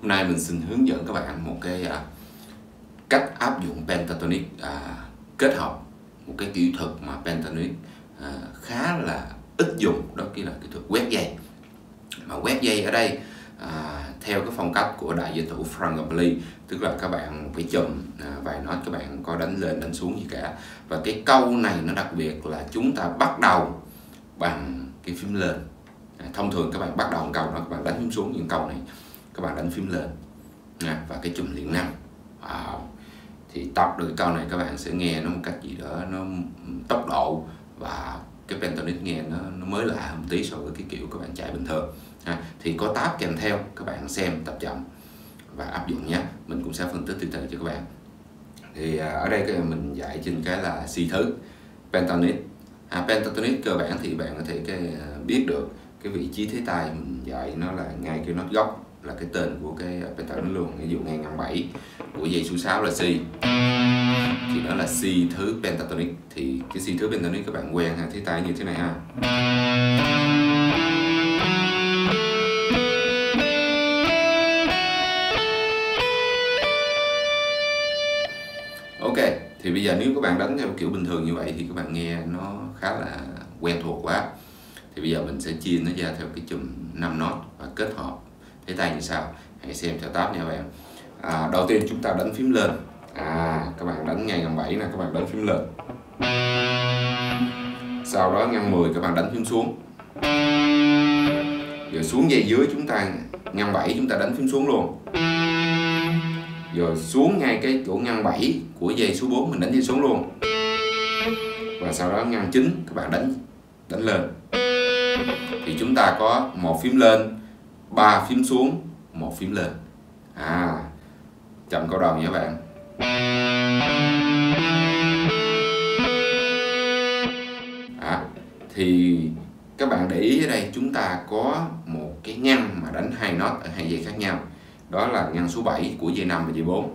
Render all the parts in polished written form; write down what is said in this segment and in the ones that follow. Hôm nay mình xin hướng dẫn các bạn một cái cách áp dụng Pentatonic kết hợp một cái kỹ thuật mà Pentatonic khá là ít dùng, đó kia là kỹ thuật quét dây. Mà quét dây ở đây theo cái phong cách của đại danh thủ Frank Gambale, tức là các bạn phải chùm vài nốt, các bạn coi đánh lên đánh xuống gì cả. Và cái câu này nó đặc biệt là chúng ta bắt đầu bằng cái phím lên. Thông thường các bạn bắt đầu câu đó, các bạn đánh phím xuống, những câu này các bạn đánh phím lên và cái chùm liền năm. Thì tập được câu này các bạn sẽ nghe nó một cách gì đó, nó tốc độ và cái Pentatonic nghe nó mới lạ một tí so với cái kiểu các bạn chạy bình thường. Thì có tab kèm theo, các bạn xem tập chậm và áp dụng nhé. Mình cũng sẽ phân tích từ từ cho các bạn. Thì ở đây cái mình dạy trên cái là si thứ Pentatonic. Pentatonic cơ bản thì bạn có thể biết được cái vị trí thế tay, mình dạy nó là ngay cái nốt gốc là cái tên của cái Pentatonic luôn. Ví dụ ngay ngăn 7 của dây số 6 là si, thì đó là si thứ Pentatonic. Thì cái si thứ Pentatonic các bạn quen thế tay như thế này ha. Ok, thì bây giờ nếu các bạn đánh theo kiểu bình thường như vậy thì các bạn nghe nó khá là quen thuộc quá. Thì bây giờ mình sẽ chia nó ra theo cái chùm 5 nốt và kết hợp thế tay như sau. Hãy xem theo tab nha các bạn. Đầu tiên chúng ta đánh phím lên. Các bạn đánh ngay ngăn 7 nè, các bạn đánh phím lên. Sau đó ngăn 10 các bạn đánh phím xuống. Rồi xuống dây dưới chúng ta ngăn 7 chúng ta đánh phím xuống luôn. Rồi xuống ngay cái chỗ ngăn 7 của dây số 4 mình đánh dây xuống luôn. Và sau đó ngăn 9 các bạn đánh lên. Thì chúng ta có một phím lên, 3 phím xuống, một phím lên. Chậm câu đầu nha các bạn. Thì các bạn để ý ở đây chúng ta có một cái ngăn mà đánh hai nốt ở hai dây khác nhau. Đó là ngăn số 7 của dây 5 và dây 4.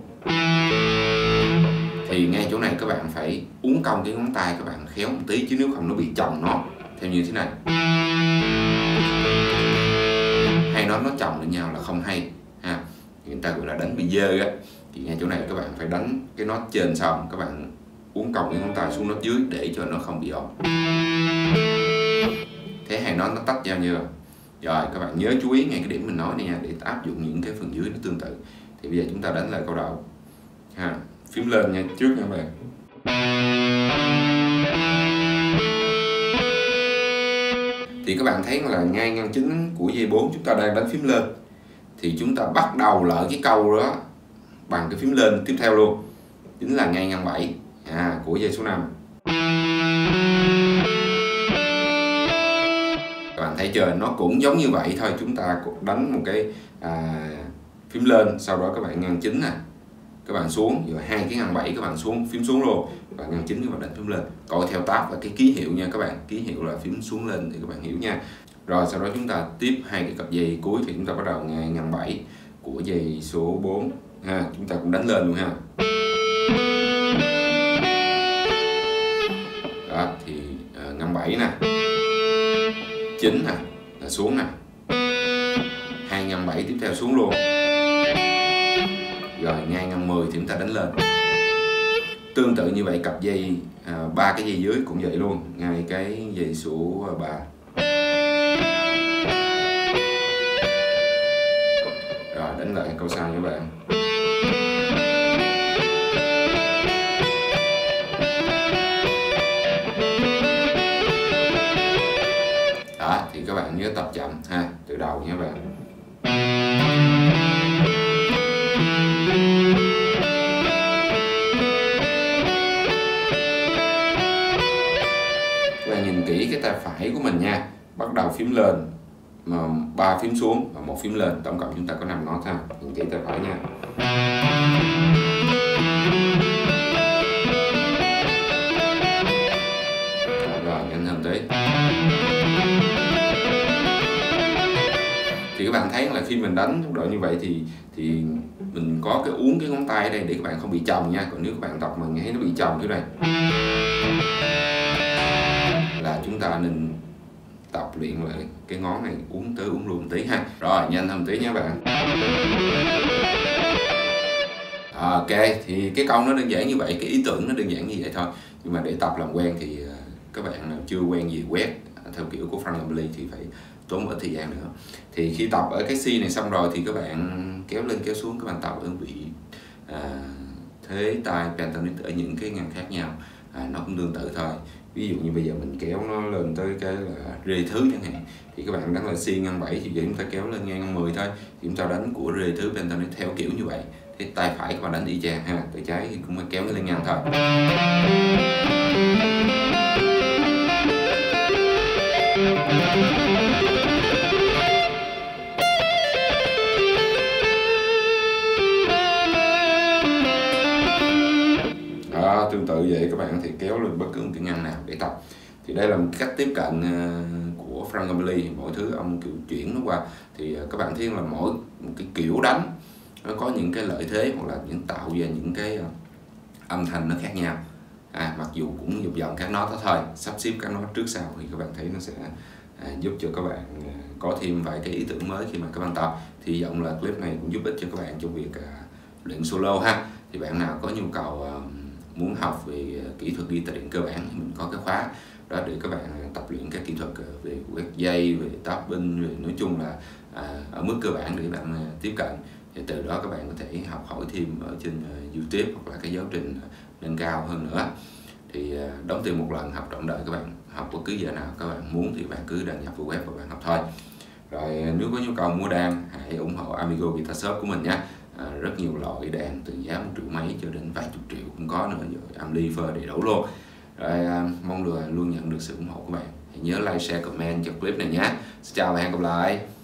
Thì ngay chỗ này các bạn phải uốn cong cái ngón tay các bạn khéo một tí, chứ nếu không nó bị chồng nốt theo như thế này. Hay nó chồng lên nhau là không hay ha. Người ta gọi là đánh bị dơ á. Thì ngay chỗ này các bạn phải đánh cái nốt trên xong, các bạn uốn cong cái ngón tay xuống nốt dưới để cho nó không bị ồn. Thế hai nốt nó tách nhau như vậy. Rồi các bạn nhớ chú ý ngay cái điểm mình nói này nha, để áp dụng những cái phần dưới nó tương tự. Thì bây giờ chúng ta đánh lại câu đầu. Phím lên nha, trước nha các bạn. Thì các bạn thấy là ngay ngăn 9 của dây 4 chúng ta đang đánh phím lên. Thì chúng ta bắt đầu lại cái câu đó bằng cái phím lên tiếp theo luôn. Chính là ngay ngăn 7 của dây số 5. Các bạn thấy chưa, nó cũng giống như vậy thôi. Chúng ta đánh một cái phím lên, sau đó các bạn ngăn 9 nè, các bạn xuống, rồi hai cái ngăn 7 các bạn xuống, phím xuống luôn, và ngăn 9 các bạn đánh phím lên. Coi theo tab và cái ký hiệu nha các bạn, ký hiệu là phím xuống lên thì các bạn hiểu nha. Rồi sau đó chúng ta tiếp hai cái cặp dây cuối thì chúng ta bắt đầu ngăn 7 của dây số 4 ha, chúng ta cũng đánh lên luôn ha. Đó, thì ngăn 7 nè, 9 nè, là xuống nè, 2 ngăn 7 tiếp theo xuống luôn. Rồi ngay ngăn 10 thì chúng ta đánh lên. Tương tự như vậy cặp dây 3 cái dây dưới cũng vậy luôn, ngay cái dây số 3. Rồi đánh lại câu sau các bạn. Thì các bạn nhớ tập chậm ha, từ đầu nha các bạn. Các bạn nhìn kỹ cái tay phải của mình nha, bắt đầu phím lên, 3 phím xuống và 1 phím lên, tổng cộng chúng ta có 5 nốt ha. Nhìn kỹ tay phải nha. Rồi nhanh hơn tí. Thì các bạn thấy là khi mình đánh tốc độ như vậy thì mình có cái uốn cái ngón tay ở đây để các bạn không bị chồng nha. Còn nếu các bạn tập mà nghe nó bị chồng thế này là chúng ta nên tập luyện lại cái ngón này, uống tới uống luôn tí ha. Rồi nhanh hơn tí nha bạn. Ok, thì cái câu nó đơn giản như vậy, cái ý tưởng nó đơn giản như vậy thôi. Nhưng mà để tập làm quen thì các bạn nào chưa quen gì quét theo kiểu của Frank Gambale thì phải tốn ít thời gian nữa. Thì khi tập ở cái C này xong rồi thì các bạn kéo lên kéo xuống, các bạn tập ở vị thế tay Pentatonic ở những cái ngàn khác nhau, nó cũng tương tự thôi. Ví dụ như bây giờ mình kéo nó lên tới cái là rê thứ chẳng hạn, thì các bạn đánh là C ngang 7 thì chúng ta kéo lên ngang 10 thôi, thì chúng ta đánh của rê thứ Pentatonic theo kiểu như vậy. Thì tay phải các bạn đánh y chang ha, tay trái thì cũng kéo lên ngang thôi. Đó, tương tự vậy các bạn thì kéo lên bất cứ một cái ngăn nào để tập. Thì đây là một cách tiếp cận của Frank Gambale, mọi thứ ông kiểu chuyển nó qua. Thì các bạn thấy là mỗi một cái kiểu đánh nó có những cái lợi thế hoặc là những tạo ra những cái âm thanh nó khác nhau. Mặc dù cũng dòng các nốt đó thôi, sắp xếp các nốt trước sau thì các bạn thấy nó sẽ giúp cho các bạn có thêm vài cái ý tưởng mới khi mà các bạn tập. Thì hy vọng là clip này cũng giúp ích cho các bạn trong việc luyện solo ha. Thì bạn nào có nhu cầu muốn học về kỹ thuật guitar điện cơ bản, mình có cái khóa đó để các bạn tập luyện các kỹ thuật về quét dây, về tapping, về nói chung là ở mức cơ bản để bạn tiếp cận. Thì từ đó các bạn có thể học hỏi thêm ở trên YouTube hoặc là cái giáo trình nâng cao hơn nữa. Thì đóng tiền một lần, học trọn đời các bạn, học bất cứ giờ nào các bạn muốn thì bạn cứ đăng nhập vào web và bạn học thôi. Rồi nếu có nhu cầu mua đàn, hãy ủng hộ Amigos Guitars của mình nha. Rất nhiều loại đàn từ giá 1 triệu mấy cho đến vài chục triệu cũng có nữa, rồi amplifier đầy đủ luôn. Rồi mong luôn nhận được sự ủng hộ của bạn. Hãy nhớ like, share, comment cho clip này nhé. Xin chào và hẹn gặp lại.